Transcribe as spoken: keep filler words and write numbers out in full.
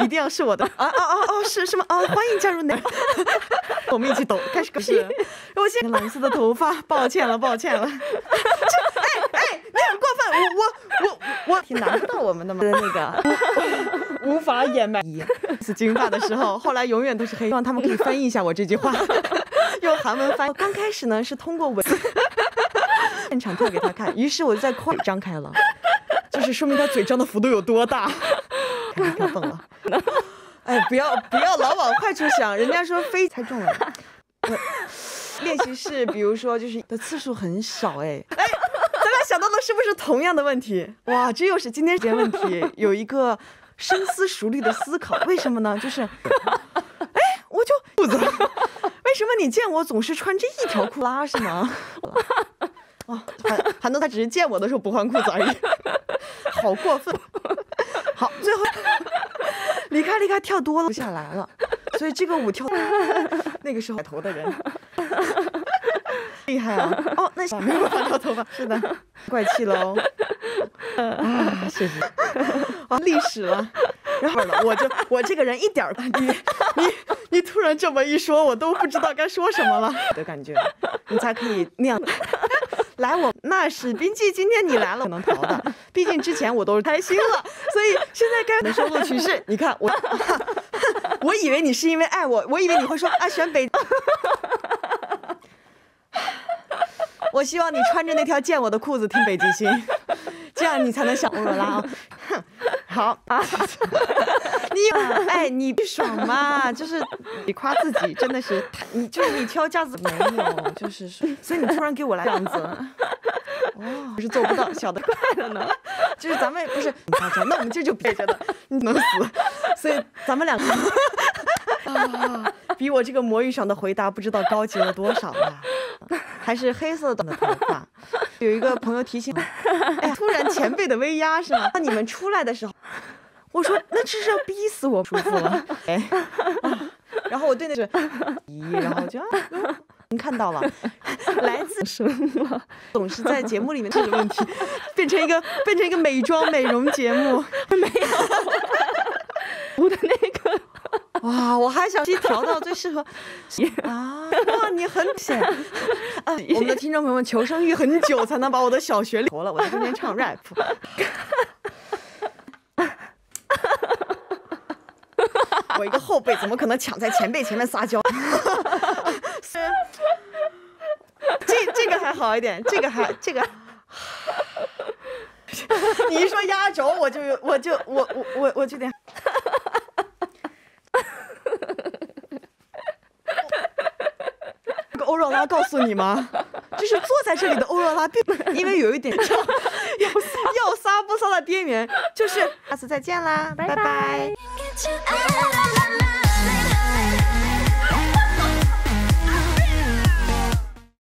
一定要是我的啊啊啊啊！是什么啊？欢迎加入那，我们一起抖，开始。是，我现在蓝色的头发，抱歉了，抱歉了。哎哎，你很过分，我我我我挺拿不到我们的嘛，那个无法掩埋。是金发的时候，后来永远都是黑。希望他们可以翻译一下我这句话，用韩文翻译。刚开始呢是通过文现场跳给他看，于是我就在口张开了，就是说明他嘴张的幅度有多大。跳蹦了，哎，不要不要老往坏处想，人家说飞才中了。练习室，比如说就是的次数很少，哎哎，咱俩想到的是不是同样的问题？哇，这又是今天这些问题，有一个深思熟虑的思考，为什么呢？就是，哎，我就裤子，为什么你见我总是穿这一条裤拉是吗？啊，韩韩东他只是见我的时候不换裤子而已，好过分。好，最后离开离开跳多了不下来了，所以这个舞跳那个时候海头的人厉害啊！哦，那没有换掉头发，是的，怪气喽。啊，是是，啊，历史了。然后我就我这个人一点儿，你你你突然这么一说，我都不知道该说什么了的感觉，你才可以那样。来我，我那史斌记，今天你来了，我能逃的。毕竟之前我都是开心了，所以现在该能收录取是。你看我，我以为你是因为爱我，我以为你会说啊选北。我希望你穿着那条见我的裤子听北极星，这样你才能想欧若拉啊。好啊，你哎你不爽嘛？就是你夸自己真的是，你就是你挑架子没有，就是说，所以你突然给我来这样子，哦，就是做不到，小的快了呢，就是咱们不是很夸张，那我们这就背着的，你能死，所以咱们两个啊，比我这个魔芋爽的回答不知道高级了多少啊。还是黑色的头发，有一个朋友提醒，哎，突然前辈的威压是吗？那你们出来的时候，我说那这是要逼死我，舒服了，哎，啊、然后我对那是，咦，然后我就、啊嗯、您看到了，来自什么？总是在节目里面这个问题，变成一个变成一个美妆美容节目，没有，我的那个。哇，我还想调到最适合啊！哇，你很险啊！我们的听众朋友们求生欲很久才能把我的小学留了，我在中间唱 rap。我一个后辈怎么可能抢在前辈前面撒娇？这这个还好一点，这个还这个。你一说压轴，我就我就我我我我就点。欧若拉告诉你吗？就是坐在这里的欧若拉，并因为有一点要要撒不撒的边缘，就是下次再见啦，拜拜。